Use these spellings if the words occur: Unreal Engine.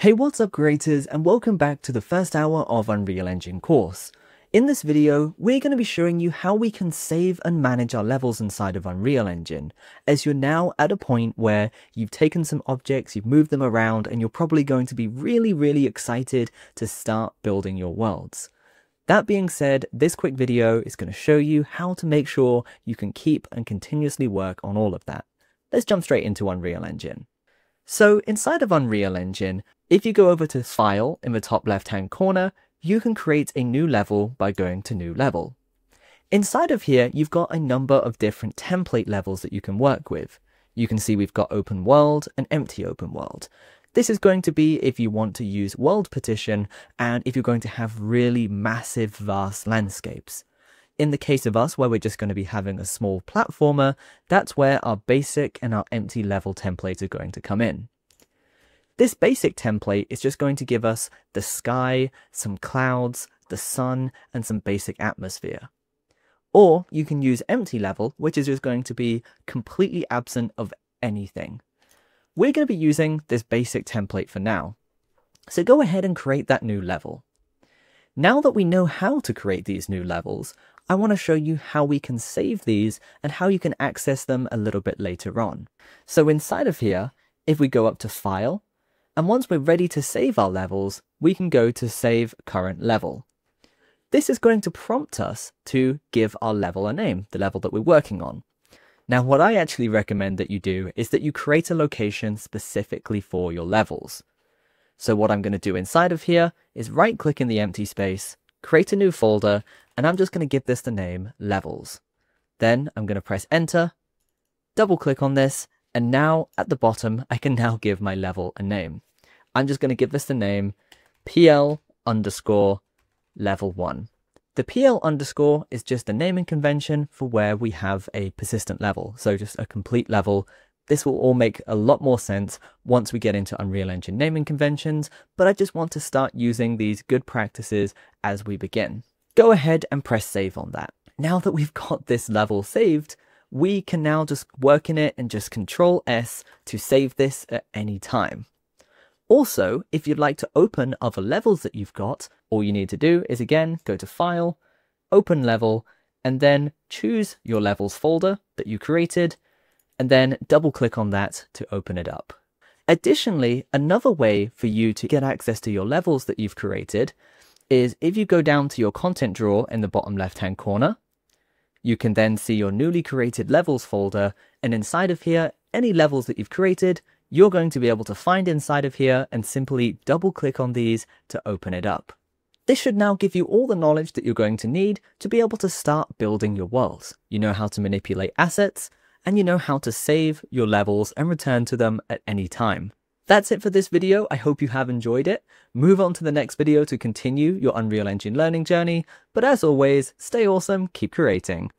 Hey, what's up creators, and welcome back to the first hour of Unreal Engine course. In this video, we're going to be showing you how we can save and manage our levels inside of Unreal Engine, as you're now at a point where you've taken some objects, you've moved them around, and you're probably going to be really excited to start building your worlds. That being said, this quick video is going to show you how to make sure you can keep and continuously work on all of that. Let's jump straight into Unreal Engine. So inside of Unreal Engine, if you go over to File in the top left-hand corner, you can create a new level by going to New Level. Inside of here, you've got a number of different template levels that you can work with. You can see we've got Open World and Empty Open World. This is going to be if you want to use world partition and if you're going to have really massive, vast landscapes. In the case of us, where we're just going to be having a small platformer, that's where our basic and our empty level templates are going to come in. This basic template is just going to give us the sky, some clouds, the sun, and some basic atmosphere. Or you can use empty level, which is just going to be completely absent of anything. We're going to be using this basic template for now. So go ahead and create that new level. Now that we know how to create these new levels, I want to show you how we can save these and how you can access them a little bit later on. So inside of here, if we go up to File, and once we're ready to save our levels, we can go to Save Current Level. This is going to prompt us to give our level a name, the level that we're working on. Now, what I actually recommend that you do is that you create a location specifically for your levels. So what I'm going to do inside of here is right-click in the empty space, create a new folder, and I'm just going to give this the name Levels. Then I'm going to press Enter, double-click on this, and now at the bottom, I can now give my level a name. I'm just going to give this the name PL_level1. The PL underscore is just the naming convention for where we have a persistent level. So just a complete level. This will all make a lot more sense once we get into Unreal Engine naming conventions, but I just want to start using these good practices as we begin. Go ahead and press save on that. Now that we've got this level saved, we can now just work in it and just Control S to save this at any time. Also, if you'd like to open other levels that you've got, all you need to do is again, go to File, Open Level, and then choose your levels folder that you created, and then double click on that to open it up. Additionally, another way for you to get access to your levels that you've created is if you go down to your content drawer in the bottom left-hand corner, you can then see your newly created levels folder, and inside of here, any levels that you've created, you're going to be able to find inside of here and simply double click on these to open it up. This should now give you all the knowledge that you're going to need to be able to start building your worlds. You know how to manipulate assets, and you know how to save your levels and return to them at any time. That's it for this video. I hope you have enjoyed it. Move on to the next video to continue your Unreal Engine learning journey. But as always, stay awesome, keep creating.